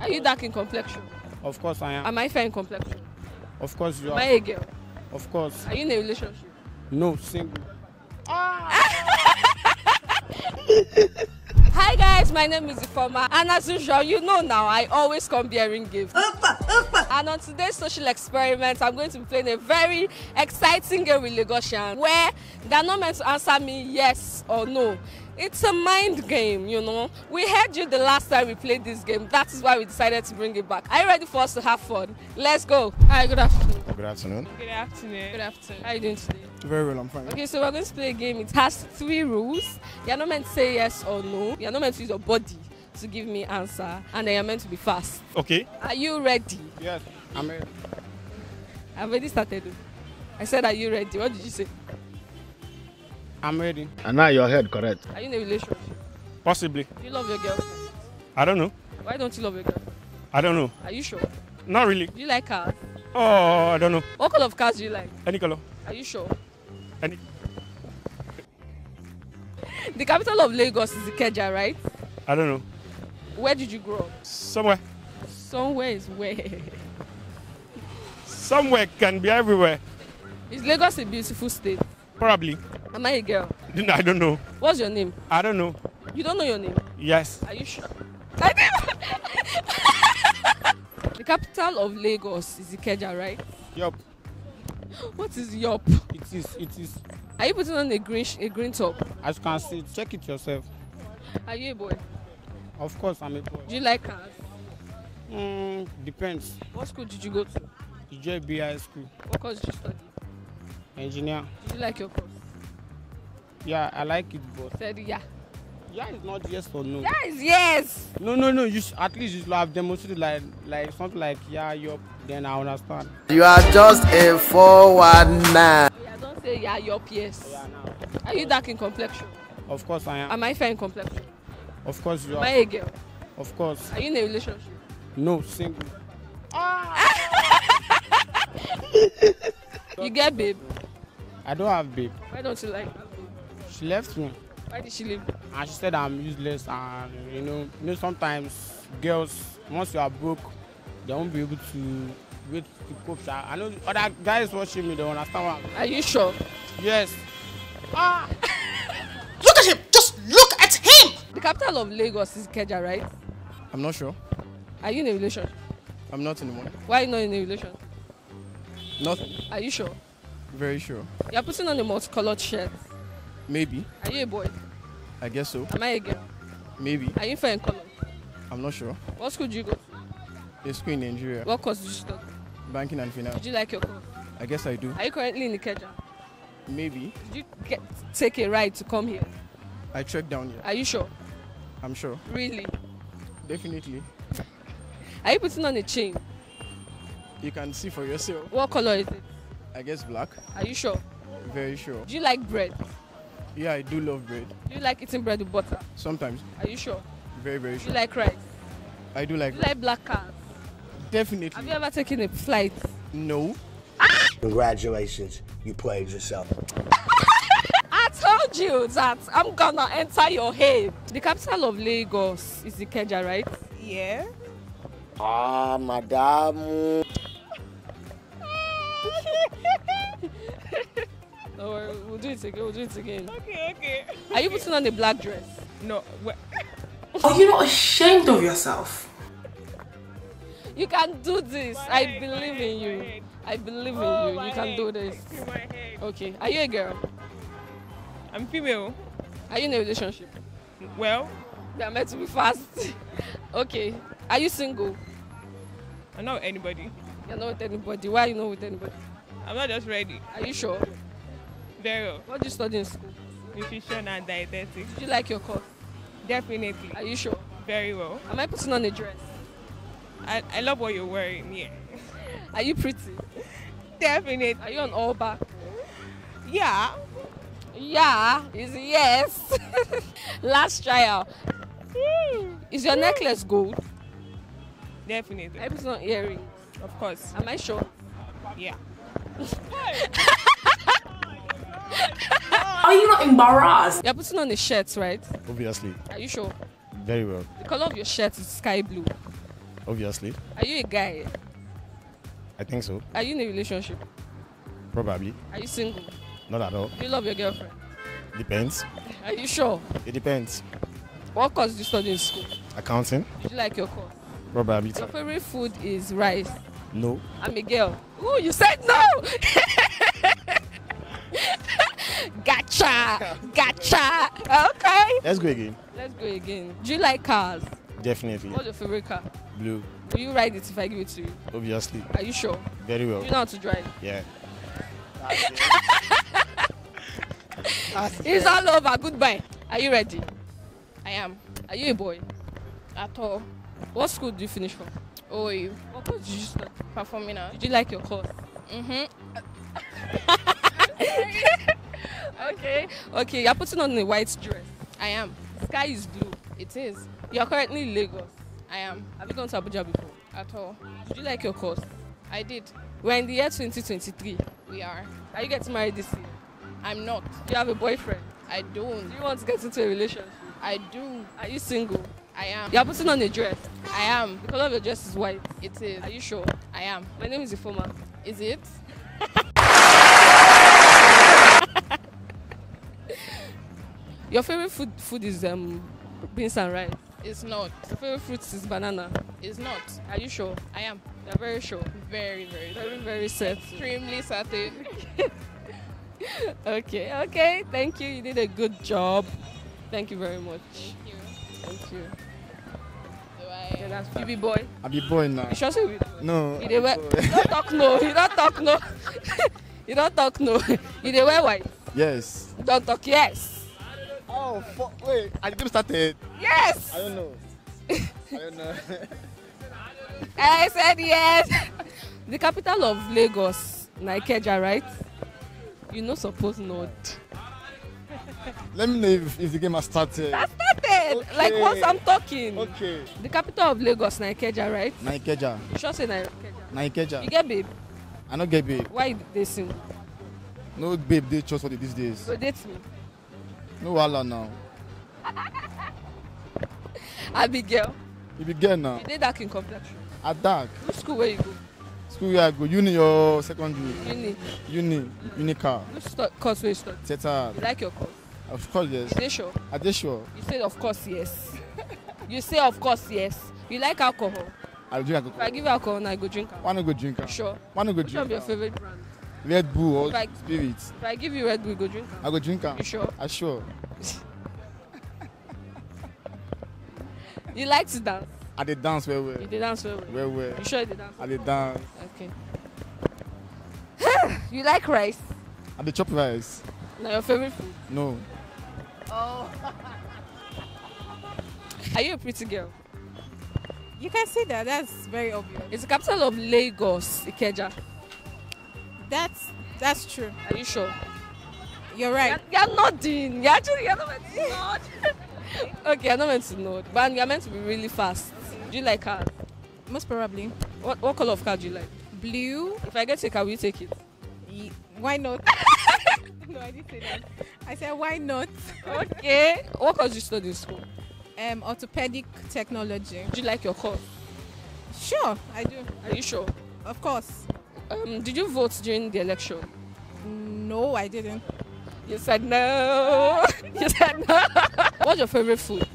Are you dark in complexion? Of course I am. Am I fair in complexion? Of course you are. Am I a girl? Of course. Are you in a relationship? No, single. Hi guys, my name is Iformer, and as usual, you know now, I always come bearing gifts. And on today's social experiment, I'm going to be playing a very exciting game with Lagosian, where they're not meant to answer me yes or no. It's a mind game, you know. We heard you the last time we played this game. That is why we decided to bring it back. Are you ready for us to have fun? Let's go. Hi, good afternoon. Good afternoon. Good afternoon. Good afternoon. How are you doing today? Very well, I'm fine. Okay, so we're going to play a game. It has 3 rules. You're not meant to say yes or no. You're not meant to use your body to give me answer. And then you're meant to be fast. Okay. Are you ready? Yes, I'm ready. I've already started. I said, are you ready? What did you say? I'm ready. And now your head, correct? Are you in a relationship? Possibly. Do you love your girlfriend? I don't know. Why don't you love your girlfriend? I don't know. Are you sure? Not really. Do you like cars? Oh, I don't know. What color of cars do you like? Any color. Are you sure? Any. The capital of Lagos is Ikeja, right? I don't know. Where did you grow up? Somewhere. Somewhere is where? Somewhere can be everywhere. Is Lagos a beautiful state? Probably. Am I a girl? I don't know. What's your name? I don't know. You don't know your name? Yes. Are you sure? The capital of Lagos is Ikeja, right? Yup. What is yup? It is. Are you putting on a green top? As you can see, check it yourself. Are you a boy? Of course, I'm a boy. Do you like cars? Depends. What school did you go to? The JBI School. What course did you study? Engineer. Do you like your course? Yeah, I like it, but said yeah. Yeah is not yes or no. Yeah is yes. No. You at least you should have demonstrated like something like yeah, yup. Then I understand. You are just a 419. Yeah, don't say yeah, yup, yes. Yeah, no. Are you dark in complexion? Of course I am. Am I fair in complexion? Of course you are. Am I a girl? Of course. Are you in a relationship? No, single. You get babe? I don't have babe. Why don't you like her? She left me. Why did she leave? And she said I'm useless, and you know sometimes girls, once you are broke, they won't be able to wait to cope. I know other guys watching me, they understand what I'm saying. Are you sure? Yes. Look at him! Just look at him! The capital of Lagos is Ikeja, right? I'm not sure. Are you in a relationship? I'm not anymore. Why are you not in a relationship? Nothing. Are you sure? Very sure. You're putting on a multicolored shirt. Maybe. Are you a boy? I guess so. Am I a girl? Maybe. Are you fair in color? I'm not sure. What school did you go to? A school in Nigeria. What course did you study? Banking and finance. Did you like your course? I guess I do. Are you currently in Ikeja? Maybe. Did you take a ride to come here? I trekked down here. Are you sure? I'm sure. Really? Definitely. Are you putting on a chain? You can see for yourself. What color is it? I guess black. Are you sure? Very sure. Do you like bread? Yeah, I do love bread. Do you like eating bread with butter? Sometimes. Are you sure? Very, very sure. Do you like rice? I do like rice. Do you like black cars? Definitely. Have you ever taken a flight? No. Ah! Congratulations, you played yourself. I told you that I'm gonna enter your head. The capital of Lagos is Ikeja, right? Yeah. Ah, madam. Don't worry, we'll do it again, Okay. Are you putting on a black dress? No. Are you not ashamed of yourself? You can do this. I believe in you. You can do this. Okay. Are you a girl? I'm female. Are you in a relationship? Well, they are meant to be fast. Okay. Are you single? I'm not with anybody. You're not with anybody. Why are you not with anybody? I'm not just ready. Are you sure? Very well. What did you study in school? Nutrition and dietetics. Did you like your course? Definitely. Are you sure? Very well. Am I putting on a dress? I love what you're wearing, yeah. Are you pretty? Definitely. Are you on all back? Yeah. Yeah, is yes. Last trial. Is your necklace gold? Definitely. Are you putting on earrings? Of course. Am I sure? Yeah. Are you not embarrassed? You're putting on a shirt, right? Obviously. Are you sure? Very well. The color of your shirt is sky blue. obviously. Are you a guy? I think so. Are you in a relationship? Probably. Are you single? Not at all. Do you love your girlfriend? Depends. Are you sure? It depends. What course do you study in school? Accounting. Do you like your course? Probably. Your favorite food is rice? No. I'm a girl. Ooh, you said no! Gotcha! Gotcha! Okay. Let's go again. Let's go again. Do you like cars? Definitely. What's your favorite car? Blue. Will you ride it if I give it to you? Obviously. Are you sure? Very well. Do you know how to drive? Yeah. It's all over. Goodbye. Are you ready? I am. Are you a boy? At all. What school do you finish from? Oh, you. What course did you start? Performing now. Did you like your course? Okay. Okay, you're putting on a white dress. I am. Sky is blue. It is. You're currently in Lagos. I am. Have you gone to Abuja before? At all. Did you like your course? I did. We're in the year 2023. We are. Are you getting married this year? I'm not. Do you have a boyfriend? I don't. Do you want to get into a relationship? I do. Are you single? I am. You're putting on a dress? I am. The color of your dress is white. It is. Are you sure? I am. My name is Iformer. Is it? Your favorite food is beans and rice? It's not. Your favorite fruit is banana? It's not. Are you sure? I am. You're very sure? Very, very. Very, very certain. Extremely certain. Okay, okay. Thank you. You did a good job. Thank you very much. Thank you. Thank you. Yeah, that's you be boy? I be boy now. You sure say we? No. You don't talk no. You don't talk no. You don't talk no. You dey wear white? Yes. You don't talk yes. Oh fuck! Wait, I didn't start it. Yes. I don't know. I don't know. I said yes. The capital of Lagos, Ikeja, right? You no suppose not. Let me know if the game has started. That's started! Okay. Like once I'm talking. Okay. The capital of Lagos, Ikeja, right? Ikeja. You sure say Ikeja? Ikeja. You get babe? I don't get babe. Why they sing? No babe, they chose for the, these days. So date me. No Allah now. I be girl. You be girl now. You did dark in complexion. I dark. Which school where you go? School where I go? Uni or secondary? Uni. Uni. Unicar. Which course where you study? Theater. You like your course? Of course, yes. Are they sure? Are they sure? You say of course, yes. You say of course, yes. You like alcohol? I drink alcohol. If I give you alcohol, now I go drink alcohol. Wanna go drink alcohol? Sure. Wanna go drink alcohol? What's your favorite brand? Red Bull or Spirit? If I give you Red Bull, you go drink alcohol. I go drink alcohol. You sure? I sure. You like to dance? I did dance well, well. You did dance well, well. Well, well. You sure you did dance? I did dance. Okay. You like rice? I did chop rice. Now your favorite food? No. Oh. Are you a pretty girl? You can see that. That's very obvious. It's the capital of Lagos, Ikeja. That's true. Are you sure? You're right. You're nodding. You're not meant to nod. Okay, you're not meant to nod. But you're meant to be really fast. Do you like cars? Most probably. What color of car do you like? Blue. If I get a car, will you take it? Why not? No, I didn't say that. I said, why not? Okay. What course did you study in school? Orthopedic technology. Do you like your course? Sure, I do. Are you sure? Of course. Did you vote during the election? No, I didn't. You said no. You said no. What's your favorite food?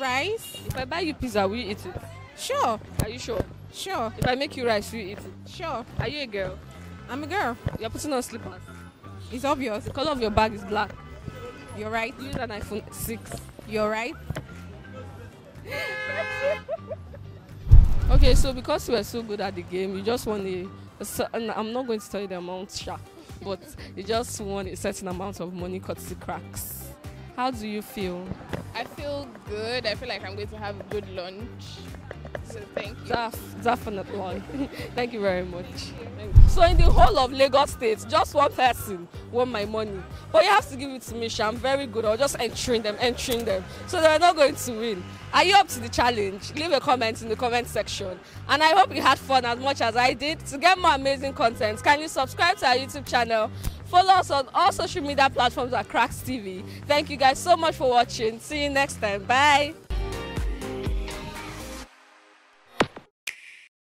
Rice. If I buy you pizza, will you eat it? Sure. Are you sure? Sure. If I make you rice, will you eat it? Sure. Are you a girl? I'm a girl. You're putting on slippers. It's obvious. The color of your bag is black. You're right. You use an iPhone 6. You're right. Okay, so because you were so good at the game, you just won a I'm not going to tell you the amount, Sha, but you just won a certain amount of money courtesy Kraks. How do you feel? I feel good. I feel like I'm going to have a good lunch. So thank you. Definitely. Thank you very much. Thank you. So in the whole of Lagos State, just one person won my money. But you have to give it to me, Sha. I'm very good. I'll just entering them. So they're not going to win. Are you up to the challenge? Leave a comment in the comment section. And I hope you had fun as much as I did. To get more amazing content, kindly subscribe to our YouTube channel. Follow us on all social media platforms at KraksTV. Thank you guys so much for watching. See you next time. Bye.